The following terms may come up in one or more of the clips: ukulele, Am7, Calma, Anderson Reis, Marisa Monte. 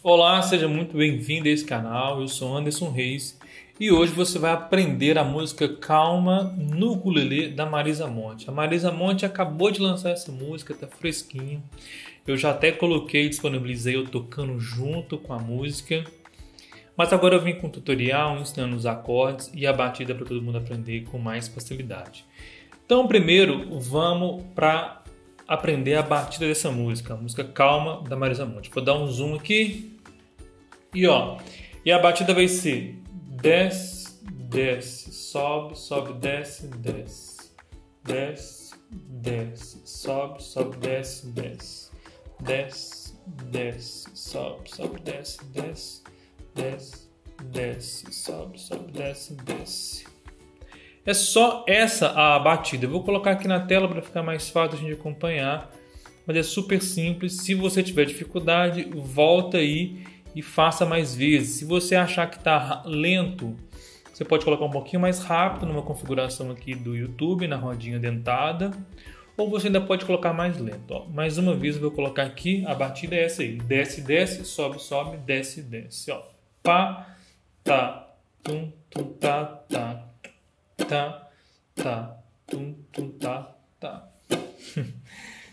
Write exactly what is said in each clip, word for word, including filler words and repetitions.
Olá, seja muito bem-vindo a esse canal, eu sou Anderson Reis e hoje você vai aprender a música Calma no ukulele da Marisa Monte. A Marisa Monte acabou de lançar essa música, tá fresquinha, eu já até coloquei, disponibilizei eu tocando junto com a música, mas agora eu vim com um tutorial ensinando os acordes e a batida para todo mundo aprender com mais facilidade. Então primeiro vamos para aprender a batida dessa música, a música Calma da Marisa Monte. Vou dar um zoom aqui e ó, e a batida vai ser desce, desce, sobe, sobe, desce, desce, desce, desce, sobe, sobe, desce, desce, desce, desce, sobe, sobe, desce, desce, desce, desce, sobe, sobe, desce, desce. É só essa a batida. Eu vou colocar aqui na tela para ficar mais fácil a gente acompanhar, mas é super simples. Se você tiver dificuldade, volta aí e faça mais vezes. Se você achar que está lento, você pode colocar um pouquinho mais rápido numa configuração aqui do YouTube, na rodinha dentada, ou você ainda pode colocar mais lento. Ó, mais uma vez eu vou colocar aqui, a batida é essa aí. Desce, desce, sobe, sobe, desce, desce. Ó, pá, tá, tum, tum, tá, tá. Tá, tá, tum, tum, tá, tá.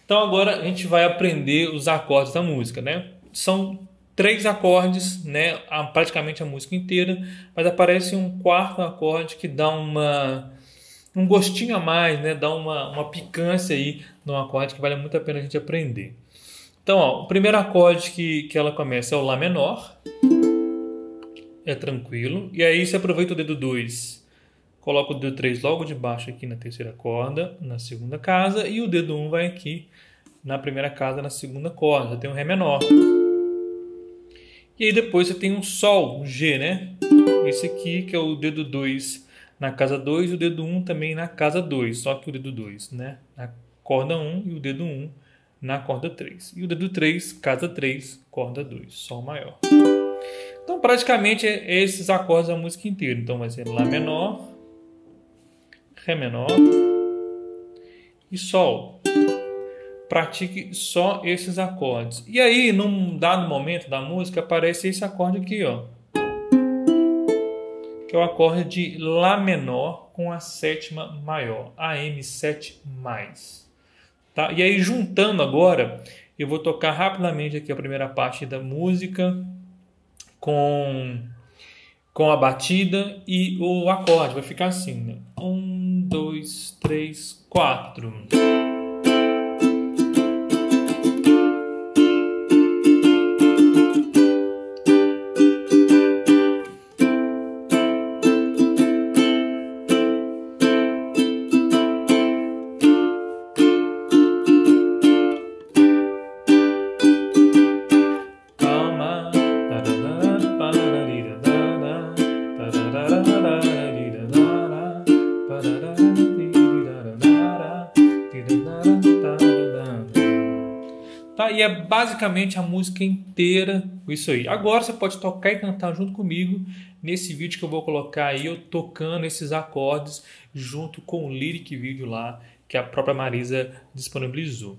Então agora a gente vai aprender os acordes da música, né? São três acordes, né? Praticamente a música inteira, mas aparece um quarto acorde que dá uma um gostinho a mais, né? Dá uma, uma picância aí num acorde que vale muito a pena a gente aprender. Então, ó, o primeiro acorde que, que ela começa é o Lá menor, é tranquilo, e aí você aproveita o dedo dois. Coloco o dedo três logo de baixo aqui na terceira corda, na segunda casa, e o dedo um vai aqui na primeira casa, na segunda corda. Já tem um Ré menor. E aí depois você tem um Sol, um G, né? Esse aqui que é o dedo dois na casa dois e o dedo um também na casa dois, só que o dedo dois, né? Na corda um e o dedo um na corda três. E o dedo três, casa três, corda dois, Sol maior. Então praticamente é esses acordes a música inteira. Então vai ser Lá menor, Ré menor e Sol. Pratique só esses acordes. E aí, num dado momento da música, aparece esse acorde aqui, ó, que é o acorde de Lá menor com a sétima maior, A M sete mais. Tá? E aí, juntando agora, eu vou tocar rapidamente aqui a primeira parte da música com, com a batida e o acorde. Vai ficar assim, né? Um, dois, três, quatro. Calma. Tá? E é basicamente a música inteira isso aí. Agora você pode tocar e cantar junto comigo nesse vídeo que eu vou colocar aí, eu tocando esses acordes junto com o lyric vídeo lá que a própria Marisa disponibilizou.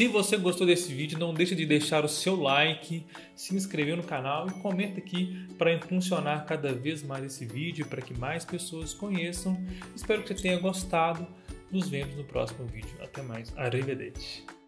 Se você gostou desse vídeo, não deixa de deixar o seu like, se inscrever no canal e comenta aqui para impulsionar cada vez mais esse vídeo, para que mais pessoas conheçam. Espero que você tenha gostado. Nos vemos no próximo vídeo. Até mais. Arrivederci.